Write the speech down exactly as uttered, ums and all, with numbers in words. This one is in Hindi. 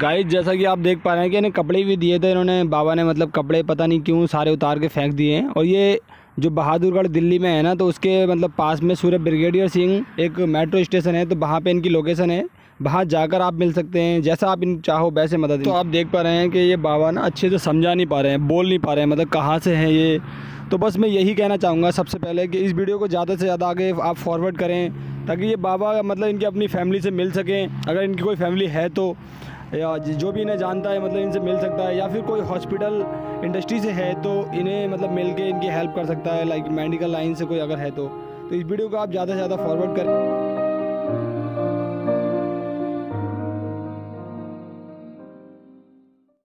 गाइस जैसा कि आप देख पा रहे हैं कि इन्हें कपड़े भी दिए थे इन्होंने, बाबा ने, मतलब कपड़े पता नहीं क्यों सारे उतार के फेंक दिए हैं। और ये जो बहादुरगढ़ दिल्ली में है ना, तो उसके मतलब पास में सूर्य ब्रिगेडियर सिंह एक मेट्रो स्टेशन है, तो वहाँ पे इनकी लोकेशन है, वहाँ जाकर आप मिल सकते हैं, जैसा आप इन चाहो वैसे मदद। तो आप देख पा रहे हैं कि ये बाबा ना अच्छे से समझा नहीं पा रहे हैं, बोल नहीं पा रहे हैं, मतलब कहाँ से हैं ये। तो बस मैं यही कहना चाहूँगा सबसे पहले कि इस वीडियो को ज़्यादा से ज़्यादा आगे आप फॉरवर्ड करें, ताकि ये बाबा मतलब इनकी अपनी फैमिली से मिल सकें, अगर इनकी कोई फैमिली है तो, या जो भी इन्हें जानता है मतलब इनसे मिल सकता है, या फिर कोई हॉस्पिटल इंडस्ट्री से है तो इन्हें मतलब मिल के इनकी हेल्प कर सकता है, लाइक मेडिकल लाइन से कोई अगर है तो। तो इस वीडियो को आप ज़्यादा से ज़्यादा फॉरवर्ड करें।